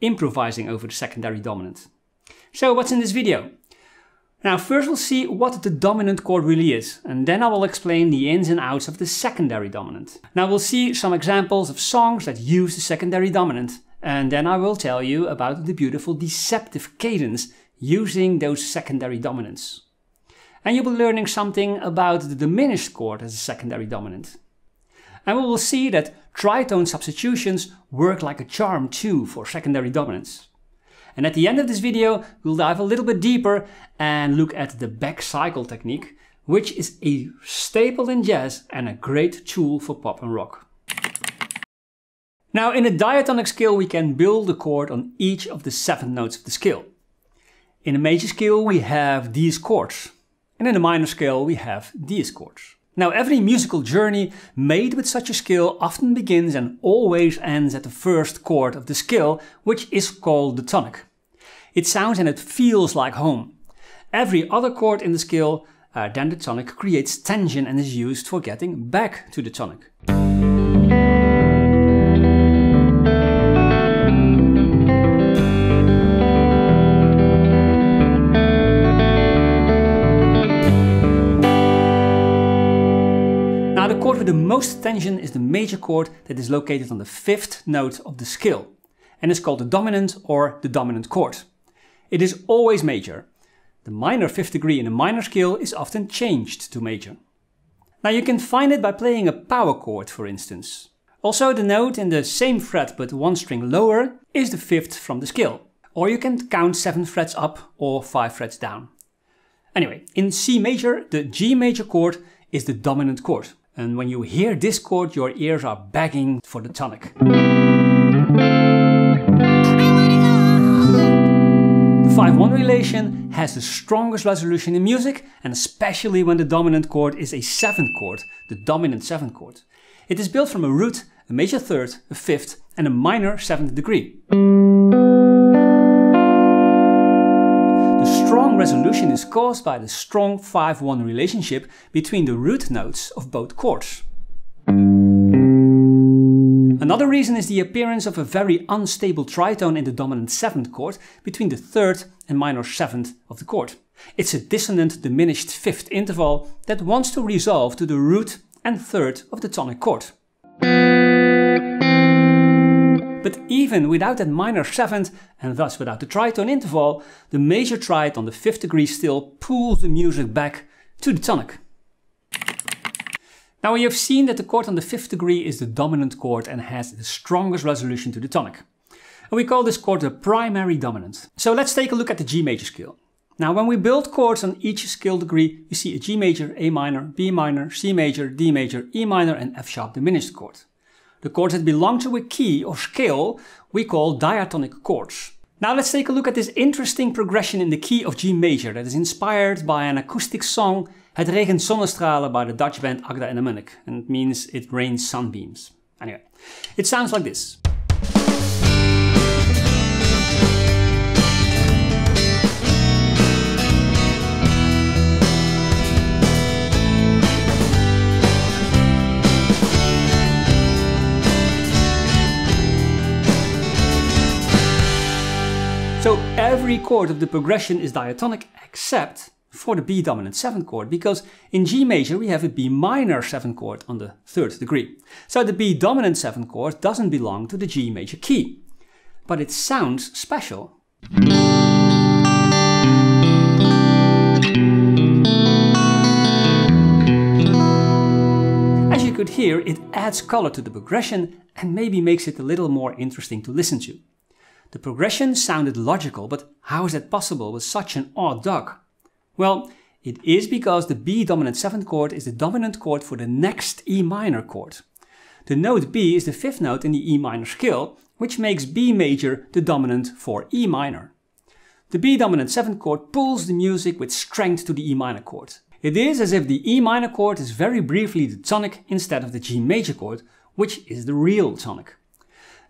improvising over the secondary dominant. So what's in this video? Now first we'll see what the dominant chord really is, and then I will explain the ins and outs of the secondary dominant. Now we'll see some examples of songs that use the secondary dominant, and then I will tell you about the beautiful deceptive cadence using those secondary dominants. And you'll be learning something about the diminished chord as a secondary dominant. And we will see that tritone substitutions work like a charm too for secondary dominants. And at the end of this video, we'll dive a little bit deeper and look at the back cycle technique, which is a staple in jazz and a great tool for pop and rock. Now, in a diatonic scale, we can build a chord on each of the 7 notes of the scale. In a major scale, we have these chords. And in a minor scale, we have these chords. Now, every musical journey made with such a scale often begins and always ends at the first chord of the scale, which is called the tonic. It sounds and it feels like home. Every other chord in the scale than the tonic creates tension and is used for getting back to the tonic. Now the chord with the most tension is the major chord that is located on the 5th note of the scale and is called the dominant or the dominant chord. It is always major. The minor 5th degree in a minor scale is often changed to major. Now you can find it by playing a power chord, for instance. Also, the note in the same fret but one string lower is the 5th from the scale. Or you can count 7 frets up or 5 frets down. Anyway, in C major, the G major chord is the dominant chord. And when you hear this chord, your ears are begging for the tonic. The 5-1 relation has the strongest resolution in music, and especially when the dominant chord is a 7th chord, the dominant 7th chord. It is built from a root, a major 3rd, a 5th, and a minor 7th degree. Resolution is caused by the strong 5-1 relationship between the root notes of both chords. Another reason is the appearance of a very unstable tritone in the dominant 7th chord between the 3rd and minor 7th of the chord. It's a dissonant diminished 5th interval that wants to resolve to the root and 3rd of the tonic chord. But even without that minor 7th, and thus without the tritone interval, the major tritone on the 5th degree still pulls the music back to the tonic. Now we have seen that the chord on the 5th degree is the dominant chord and has the strongest resolution to the tonic. And we call this chord the primary dominant. So let's take a look at the G major scale. Now when we build chords on each scale degree, you see a G major, A minor, B minor, C major, D major, E minor and F sharp diminished chord. The chords that belong to a key or scale we call diatonic chords. Now let's take a look at this interesting progression in the key of G major that is inspired by an acoustic song, Het Regent Zonnestralen by the Dutch band Agda en de Munnik, and it means it rains sunbeams. Anyway, it sounds like this. So every chord of the progression is diatonic except for the B dominant 7th chord, because in G major we have a B minor 7th chord on the 3rd degree. So the B dominant 7th chord doesn't belong to the G major key, but it sounds special. As you could hear, it adds color to the progression and maybe makes it a little more interesting to listen to. The progression sounded logical, but how is that possible with such an odd dog? Well, it is because the B dominant 7th chord is the dominant chord for the next E minor chord. The note B is the 5th note in the E minor scale, which makes B major the dominant for E minor. The B dominant 7th chord pulls the music with strength to the E minor chord. It is as if the E minor chord is very briefly the tonic instead of the G major chord, which is the real tonic.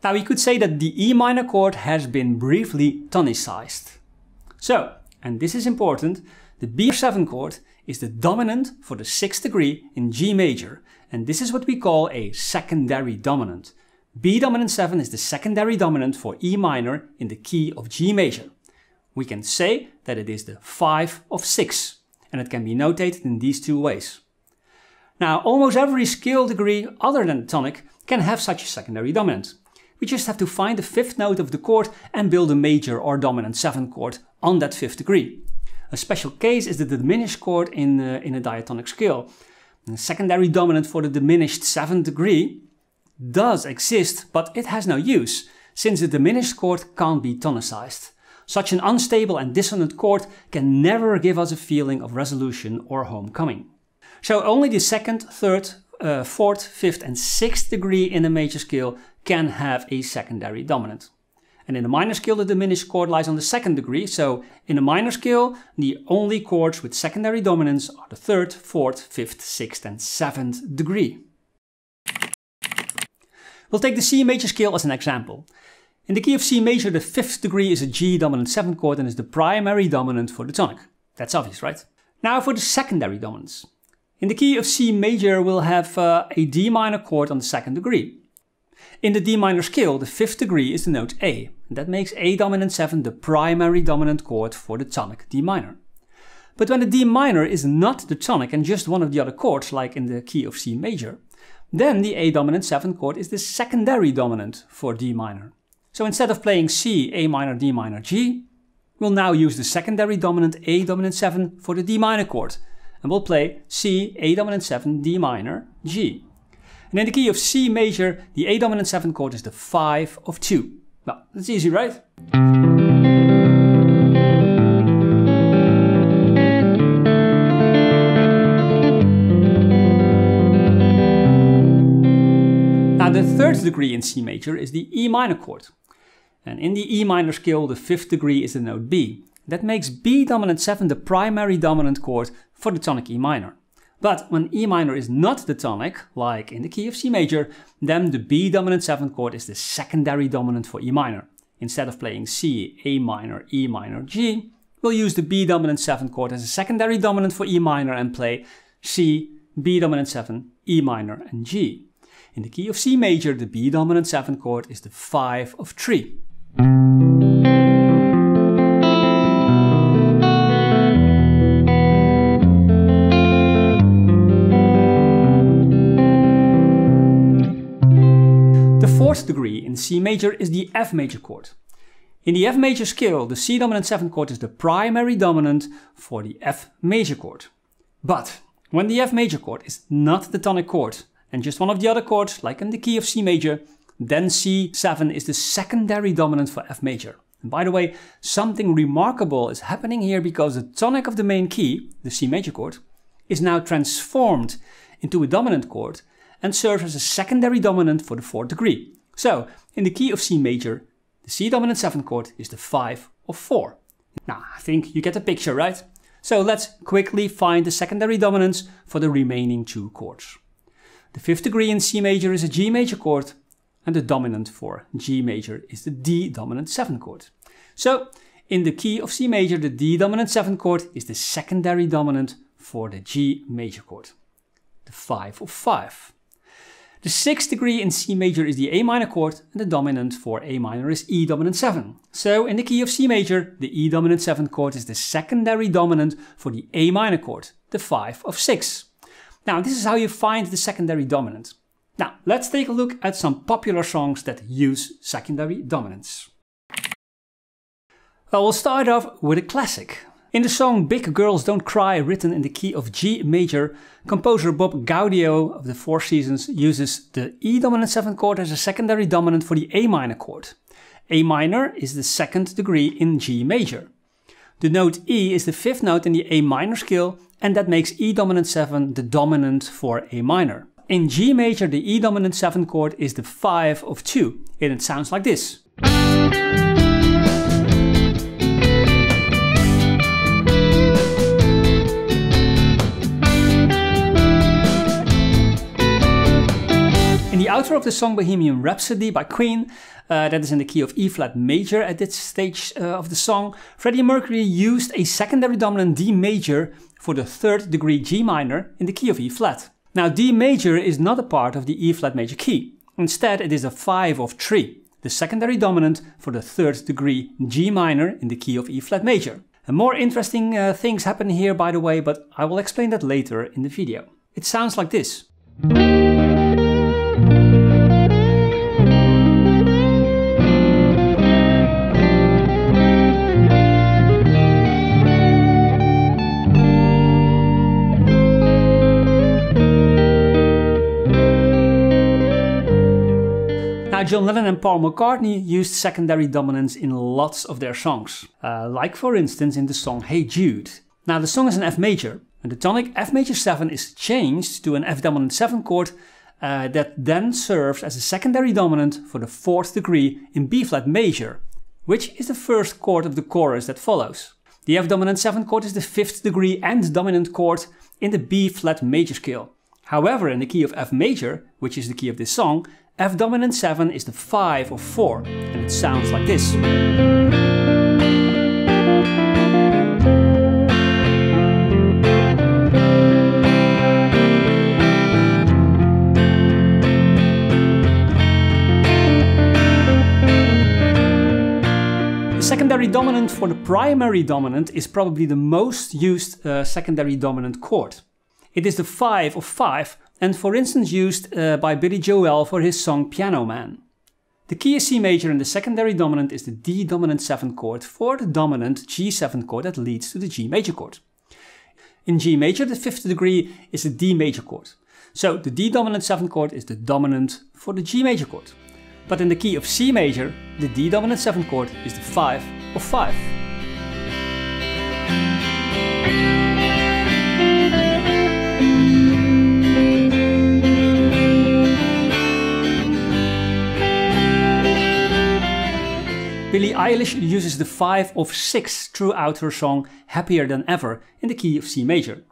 Now we could say that the E minor chord has been briefly tonicized. So, and this is important, the B7 chord is the dominant for the 6th degree in G major, and this is what we call a secondary dominant. B dominant 7 is the secondary dominant for E minor in the key of G major. We can say that it is the 5 of 6, and it can be notated in these two ways. Now, almost every scale degree other than the tonic can have such a secondary dominant. We just have to find the fifth note of the chord and build a major or dominant 7 chord on that fifth degree. A special case is the diminished chord in a diatonic scale. The secondary dominant for the diminished 7th degree does exist, but it has no use, since the diminished chord can't be tonicized. Such an unstable and dissonant chord can never give us a feeling of resolution or homecoming. So only the 2nd, 3rd, 4th, 5th and 6th degree in a major scale can have a secondary dominant. And in the minor scale, the diminished chord lies on the 2nd degree, so in the minor scale, the only chords with secondary dominance are the 3rd, 4th, 5th, 6th and 7th degree. We'll take the C major scale as an example. In the key of C major, the 5th degree is a G dominant 7th chord and is the primary dominant for the tonic. That's obvious, right? Now for the secondary dominance. In the key of C major, we'll have a D minor chord on the 2nd degree. In the D minor scale, the 5th degree is the note A, and that makes A dominant 7 the primary dominant chord for the tonic D minor. But when the D minor is not the tonic and just one of the other chords, like in the key of C major, then the A dominant 7th chord is the secondary dominant for D minor. So instead of playing C, A minor, D minor, G, we'll now use the secondary dominant A dominant 7 for the D minor chord, and we'll play C, A dominant 7, D minor, G. And in the key of C major, the A dominant 7th chord is the 5 of 2. Well, that's easy, right? Now the 3rd degree in C major is the E minor chord. And in the E minor scale, the 5th degree is the note B. That makes B dominant 7 the primary dominant chord for the tonic E minor. But when E minor is not the tonic, like in the key of C major, then the B dominant 7th chord is the secondary dominant for E minor. Instead of playing C, A minor, E minor, G, we'll use the B dominant 7th chord as a secondary dominant for E minor and play C, B dominant 7, E minor and G. In the key of C major, the B dominant 7th chord is the 5 of 3. Degree in C major is the F major chord. In the F major scale, the C dominant 7th chord is the primary dominant for the F major chord. But when the F major chord is not the tonic chord and just one of the other chords, like in the key of C major, then C7 is the secondary dominant for F major. And by the way, something remarkable is happening here because the tonic of the main key, the C major chord, is now transformed into a dominant chord and serves as a secondary dominant for the 4th degree. So, in the key of C major, the C dominant 7th chord is the 5 of 4. Now, I think you get the picture, right? So let's quickly find the secondary dominance for the remaining two chords. The 5th degree in C major is a G major chord, and the dominant for G major is the D dominant 7th chord. So, in the key of C major, the D dominant 7th chord is the secondary dominant for the G major chord, the 5 of 5. The 6th degree in C major is the A minor chord, and the dominant for A minor is E dominant 7. So in the key of C major, the E dominant 7th chord is the secondary dominant for the A minor chord, the 5 of 6. Now this is how you find the secondary dominant. Now let's take a look at some popular songs that use secondary dominants. Well, we'll start off with a classic. In the song Big Girls Don't Cry, written in the key of G major, composer Bob Gaudio of the Four Seasons uses the E dominant 7th chord as a secondary dominant for the A minor chord. A minor is the 2nd degree in G major. The note E is the 5th note in the A minor scale, and that makes E dominant 7 the dominant for A minor. In G major, the E dominant 7th chord is the 5 of 2, and it sounds like this. Outro of the song Bohemian Rhapsody by Queen, that is in the key of E flat major at this stage of the song, Freddie Mercury used a secondary dominant D major for the 3rd degree G minor in the key of E flat. Now D major is not a part of the E flat major key, Instead, it is a 5 of 3, the secondary dominant for the third degree G minor in the key of E flat major. And more interesting things happen here, by the way, but I will explain that later in the video. It sounds like this. John Lennon and Paul McCartney used secondary dominants in lots of their songs, like for instance in the song Hey Jude. Now the song is in F major, and the tonic F major 7 is changed to an F dominant 7 chord that then serves as a secondary dominant for the 4th degree in B flat major, which is the first chord of the chorus that follows. The F dominant 7 chord is the 5th degree and dominant chord in the B flat major scale. However, in the key of F major, which is the key of this song, F dominant 7 is the 5 of 4, and it sounds like this. The secondary dominant for the primary dominant is probably the most used secondary dominant chord. It is the 5 of 5, and for instance used by Billy Joel for his song Piano Man. The key is C major, and the secondary dominant is the D dominant 7 chord for the dominant G7 chord that leads to the G major chord. In G major, the 5th degree is the D major chord. So the D dominant 7 chord is the dominant for the G major chord. But in the key of C major, the D dominant 7 chord is the 5 of 5. Billie Eilish uses the 5 of 6 throughout her song Happier Than Ever in the key of C major.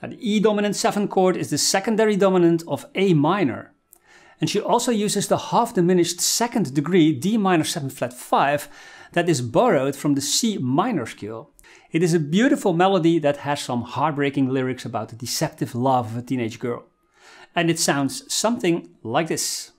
Now, the E dominant 7 chord is the secondary dominant of A minor. And she also uses the half diminished 2nd degree D minor 7 flat 5 that is borrowed from the C minor scale. It is a beautiful melody that has some heartbreaking lyrics about the deceptive love of a teenage girl. And it sounds something like this.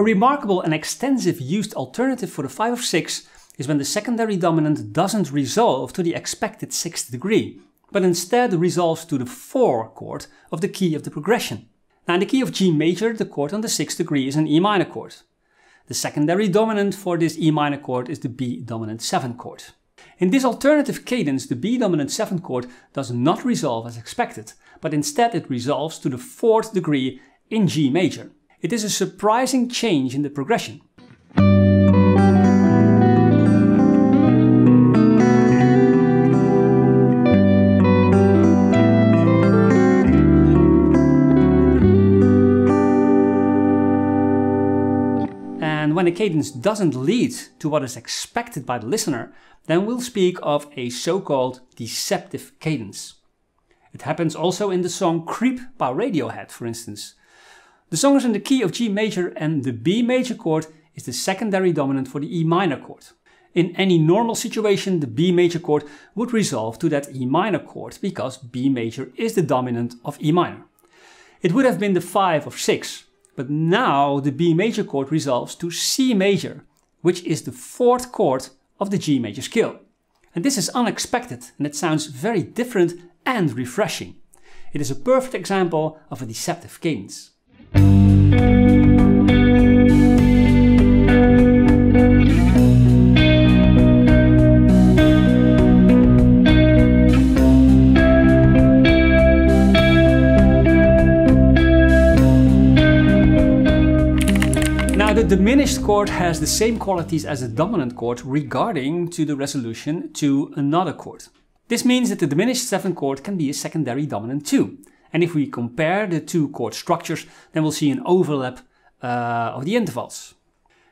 Remarkable and extensive used alternative for the 5 of 6 is when the secondary dominant doesn't resolve to the expected 6th degree, but instead resolves to the 4 chord of the key of the progression. Now in the key of G major, the chord on the 6th degree is an E minor chord. The secondary dominant for this E minor chord is the B dominant 7 chord. In this alternative cadence, the B dominant 7 chord does not resolve as expected, but instead it resolves to the 4th degree in G major. It is a surprising change in the progression. And when a cadence doesn't lead to what is expected by the listener, then we'll speak of a so-called deceptive cadence. It happens also in the song Creep by Radiohead, for instance. The song is in the key of G major, and the B major chord is the secondary dominant for the E minor chord. In any normal situation, the B major chord would resolve to that E minor chord because B major is the dominant of E minor. It would have been the 5 of 6, but now the B major chord resolves to C major, which is the 4th chord of the G major scale. And this is unexpected, and it sounds very different and refreshing. It is a perfect example of a deceptive cadence. Now the diminished chord has the same qualities as the dominant chord regarding to the resolution to another chord. This means that the diminished 7th chord can be a secondary dominant too. And if we compare the two chord structures, then we'll see an overlap of the intervals.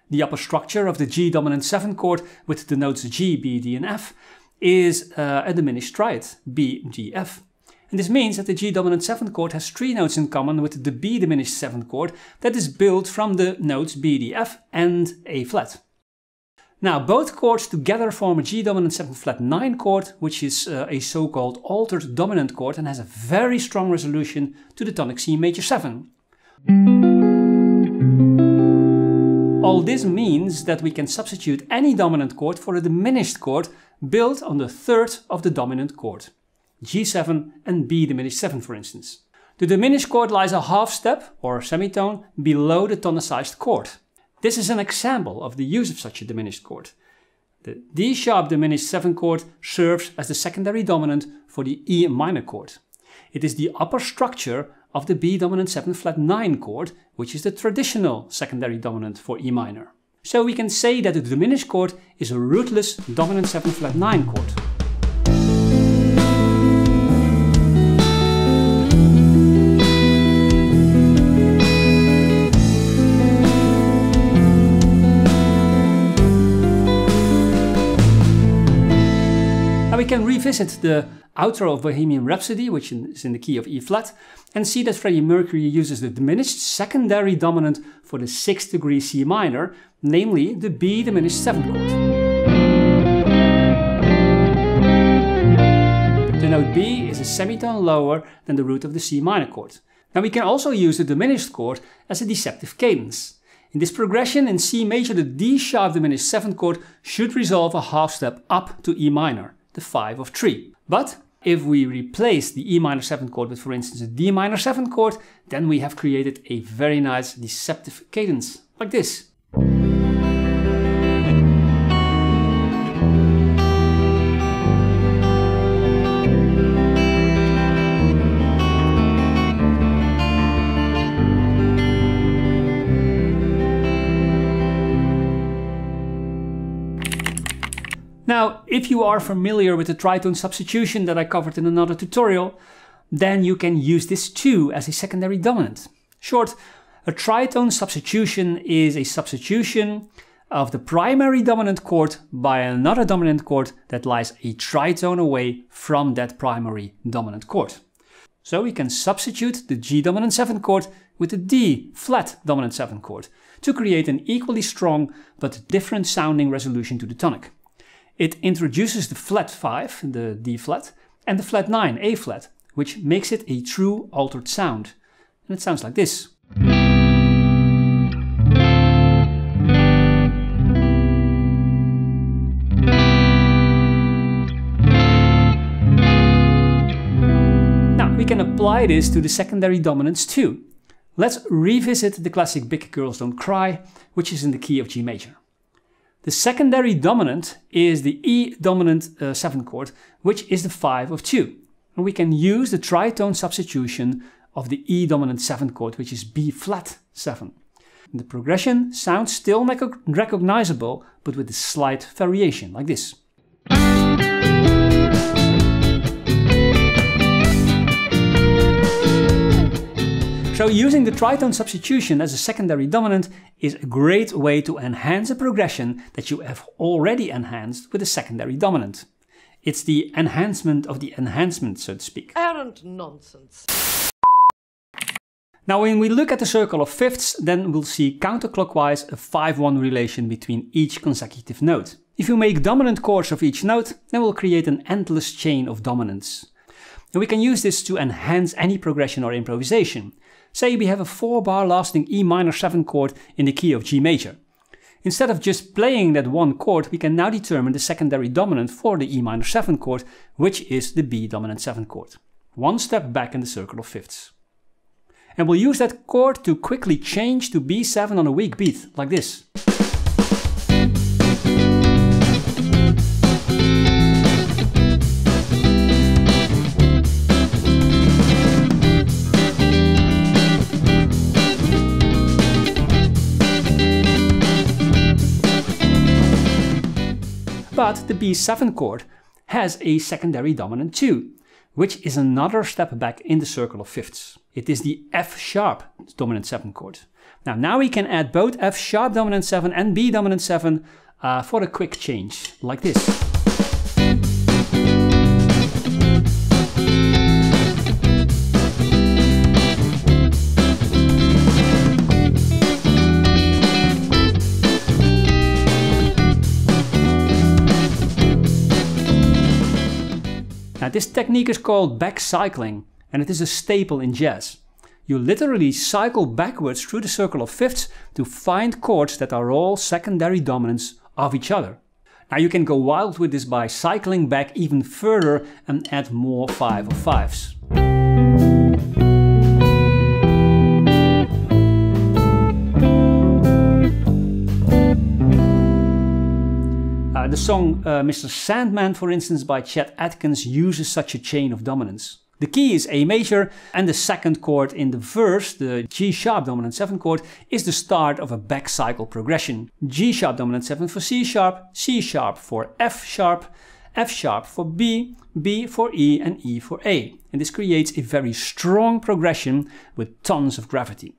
The upper structure of the G dominant 7th chord with the notes G, B, D and F is a diminished triad, B, G, F. And this means that the G dominant 7th chord has three notes in common with the B diminished 7th chord that is built from the notes B, D, F and A flat. Now both chords together form a G dominant 7th flat 9 chord, which is a so-called altered dominant chord and has a very strong resolution to the tonic C major 7. All this means that we can substitute any dominant chord for a diminished chord built on the third of the dominant chord. G7 and B diminished 7 for instance. The diminished chord lies a half step, or semitone, below the tonicized chord. This is an example of the use of such a diminished chord. The D sharp diminished 7 chord serves as the secondary dominant for the E minor chord. It is the upper structure of the B dominant 7 flat 9 chord, which is the traditional secondary dominant for E minor. So we can say that the diminished chord is a rootless dominant 7 flat 9 chord. We can revisit the outro of Bohemian Rhapsody, which is in the key of E flat, and see that Freddie Mercury uses the diminished secondary dominant for the 6th degree C minor, namely the B diminished 7th chord. The note B is a semitone lower than the root of the C minor chord. Now we can also use the diminished chord as a deceptive cadence. In this progression in C major, the D sharp diminished 7th chord should resolve a half step up to E minor, the 5 of 3. But if we replace the E minor 7th chord with, for instance, a D minor 7th chord, then we have created a very nice deceptive cadence, like this. Now, if you are familiar with the tritone substitution that I covered in another tutorial, then you can use this too as a secondary dominant. Short, a tritone substitution is a substitution of the primary dominant chord by another dominant chord that lies a tritone away from that primary dominant chord. So we can substitute the G dominant 7th chord with the D flat dominant 7th chord to create an equally strong but different sounding resolution to the tonic. It introduces the flat 5, the D flat, and the flat 9, A flat, which makes it a true altered sound. And it sounds like this. Now, we can apply this to the secondary dominants too. Let's revisit the classic Big Girls Don't Cry, which is in the key of G major. The secondary dominant is the E dominant 7th chord, which is the 5 of 2. And we can use the tritone substitution of the E dominant 7th chord, which is B flat 7. And the progression sounds still recognizable, but with a slight variation, like this. So using the tritone substitution as a secondary dominant is a great way to enhance a progression that you have already enhanced with a secondary dominant. It's the enhancement of the enhancement, so to speak. Errant nonsense. Now when we look at the circle of fifths, then we'll see counterclockwise a 5-1 relation between each consecutive note. If you make dominant chords of each note, then we'll create an endless chain of dominants. And we can use this to enhance any progression or improvisation. Say we have a 4-bar lasting E minor 7th chord in the key of G major. Instead of just playing that one chord, we can now determine the secondary dominant for the E minor 7th chord, which is the B dominant 7th chord. One step back in the circle of fifths. And we'll use that chord to quickly change to B7 on a weak beat, like this. But the B7 chord has a secondary dominant too, which is another step back in the circle of fifths. It is the F-sharp dominant 7 chord. Now we can add both F-sharp dominant 7 and B dominant 7 for a quick change, like this. This technique is called back cycling, and it is a staple in jazz. You literally cycle backwards through the circle of fifths to find chords that are all secondary dominants of each other. Now you can go wild with this by cycling back even further and add more 5/5s. The song Mr. Sandman, for instance, by Chet Atkins uses such a chain of dominance. The key is A major, and the second chord in the verse, the G-sharp dominant 7 chord, is the start of a back cycle progression. G-sharp dominant 7 for C-sharp for F-sharp for B, B for E, and E for A. And this creates a very strong progression with tons of gravity.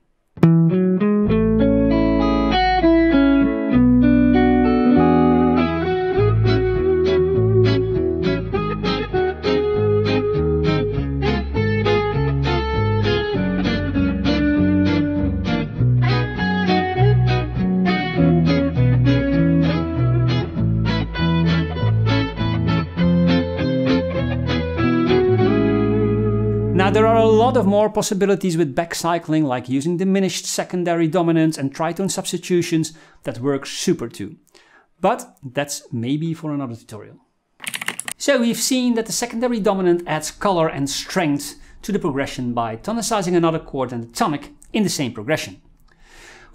There are a lot of more possibilities with back cycling, like using diminished secondary dominants and tritone substitutions that work super too. But that's maybe for another tutorial. So we've seen that the secondary dominant adds color and strength to the progression by tonicizing another chord than the tonic in the same progression.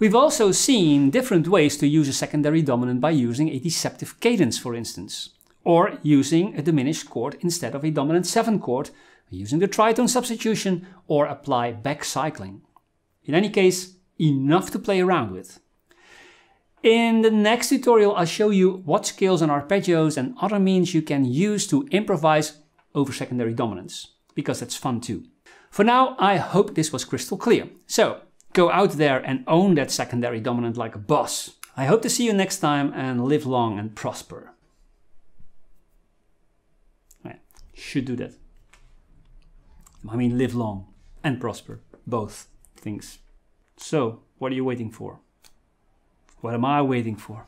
We've also seen different ways to use a secondary dominant by using a deceptive cadence, for instance, or using a diminished chord instead of a dominant 7 chord, using the tritone substitution, or apply back cycling. In any case, enough to play around with. In the next tutorial, I'll show you what scales and arpeggios and other means you can use to improvise over secondary dominance, because that's fun too. For now, I hope this was crystal clear. So go out there and own that secondary dominant like a boss. I hope to see you next time, and live long and prosper. Yeah, should do that. I mean, live long and prosper, both things. So, what are you waiting for? What am I waiting for?